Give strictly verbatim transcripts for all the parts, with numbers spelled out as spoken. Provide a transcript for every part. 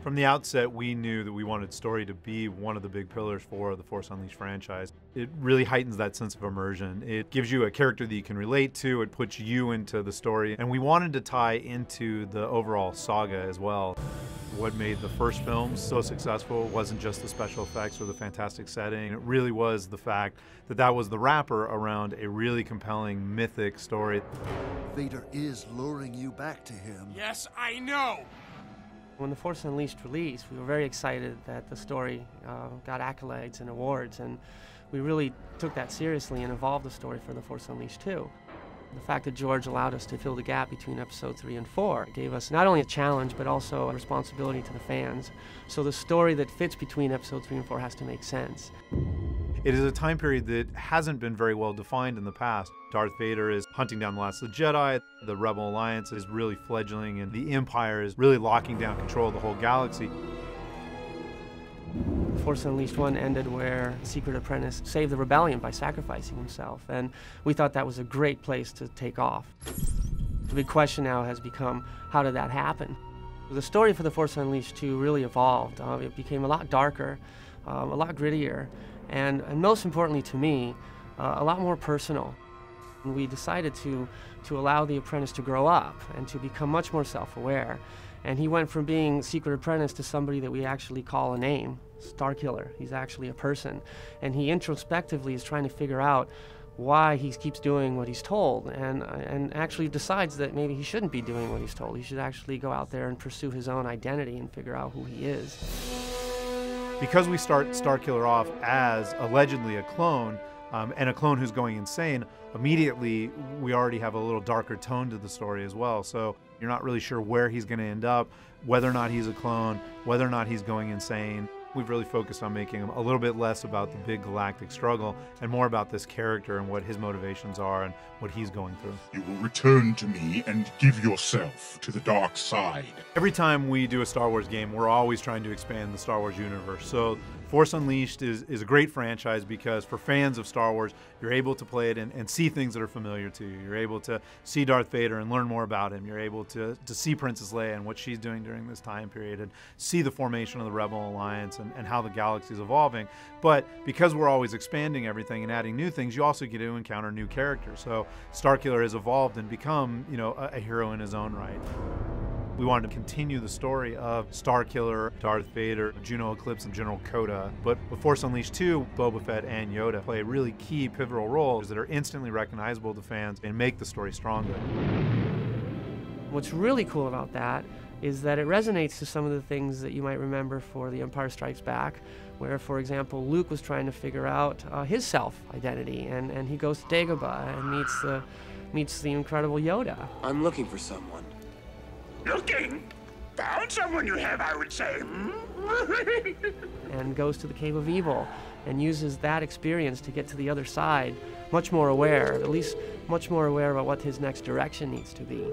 From the outset, we knew that we wanted story to be one of the big pillars for the Force Unleashed franchise. It really heightens that sense of immersion. It gives you a character that you can relate to, it puts you into the story, and we wanted to tie into the overall saga as well. What made the first film so successful wasn't just the special effects or the fantastic setting. It really was the fact that that was the wrapper around a really compelling mythic story. Vader is luring you back to him. Yes, I know! When The Force Unleashed released, we were very excited that the story uh, got accolades and awards, and we really took that seriously and evolved the story for The Force Unleashed two. The fact that George allowed us to fill the gap between episode three and four gave us not only a challenge, but also a responsibility to the fans. So the story that fits between episode three and four has to make sense. It is a time period that hasn't been very well defined in the past. Darth Vader is hunting down the last of the Jedi, the Rebel Alliance is really fledgling, and the Empire is really locking down control of the whole galaxy. Force Unleashed one ended where Secret Apprentice saved the rebellion by sacrificing himself, and we thought that was a great place to take off. The big question now has become, how did that happen? The story for The Force Unleashed two really evolved. Uh, it became a lot darker, um, a lot grittier, and, and most importantly to me, uh, a lot more personal. And we decided to, to allow the apprentice to grow up and to become much more self-aware. And he went from being Secret Apprentice to somebody that we actually call a name, Starkiller. He's actually a person. And he introspectively is trying to figure out why he keeps doing what he's told, and, and actually decides that maybe he shouldn't be doing what he's told. He should actually go out there and pursue his own identity and figure out who he is. Because we start Starkiller off as allegedly a clone, Um, and a clone who's going insane, immediately we already have a little darker tone to the story as well. So you're not really sure where he's going to end up, whether or not he's a clone, whether or not he's going insane. We've really focused on making him a little bit less about the big galactic struggle and more about this character and what his motivations are and what he's going through. You will return to me and give yourself to the dark side. Every time we do a Star Wars game, we're always trying to expand the Star Wars universe. So Force Unleashed is, is a great franchise because for fans of Star Wars, you're able to play it and, and see things that are familiar to you. You're able to see Darth Vader and learn more about him. You're able to, to see Princess Leia and what she's doing during this time period and see the formation of the Rebel Alliance and, and how the galaxy is evolving. But because we're always expanding everything and adding new things, you also get to encounter new characters. So Starkiller has evolved and become, you know, a, a hero in his own right. We wanted to continue the story of Starkiller, Darth Vader, Juno Eclipse, and General Coda. But with Force Unleashed two, Boba Fett and Yoda play really key, pivotal roles that are instantly recognizable to fans and make the story stronger. What's really cool about that is that it resonates to some of the things that you might remember for The Empire Strikes Back, where, for example, Luke was trying to figure out uh, his self-identity, and, and he goes to Dagobah and meets the, meets the incredible Yoda. I'm looking for someone. Looking? Found someone you have, I would say. And goes to the Cave of Evil and uses that experience to get to the other side, much more aware, at least much more aware about what his next direction needs to be.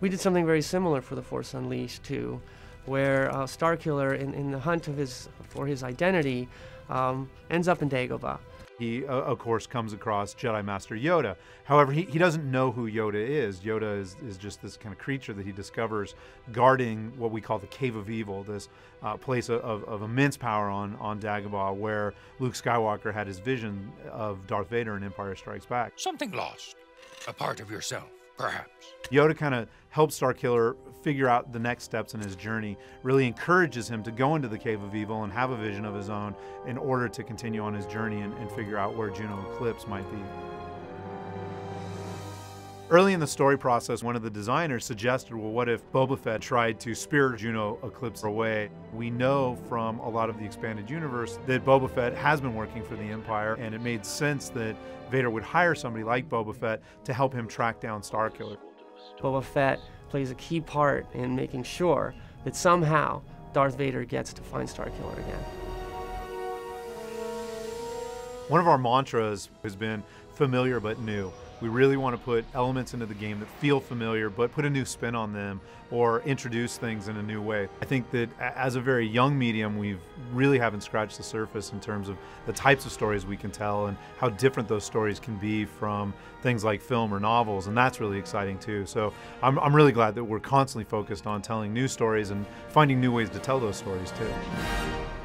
We did something very similar for The Force Unleashed two, where uh, Starkiller, in, in the hunt of his, for his identity, um, ends up in Dagobah. He, uh, of course, comes across Jedi Master Yoda. However, he, he doesn't know who Yoda is. Yoda is, is just this kind of creature that he discovers guarding what we call the Cave of Evil, this uh, place of, of immense power on, on Dagobah, where Luke Skywalker had his vision of Darth Vader in Empire Strikes Back. Something lost, a part of yourself, perhaps. Yoda kind of helps Starkiller figure out the next steps in his journey, really encourages him to go into the Cave of Evil and have a vision of his own in order to continue on his journey and, and figure out where Juno Eclipse might be. Early in the story process, one of the designers suggested, well, what if Boba Fett tried to spear Juno Eclipse away? We know from a lot of the expanded universe that Boba Fett has been working for the Empire, and it made sense that Vader would hire somebody like Boba Fett to help him track down Starkiller. Boba Fett plays a key part in making sure that somehow Darth Vader gets to find Starkiller again. One of our mantras has been familiar but new. We really want to put elements into the game that feel familiar, but put a new spin on them or introduce things in a new way. I think that as a very young medium, we've really haven't scratched the surface in terms of the types of stories we can tell and how different those stories can be from things like film or novels, and that's really exciting too. So I'm, I'm really glad that we're constantly focused on telling new stories and finding new ways to tell those stories too.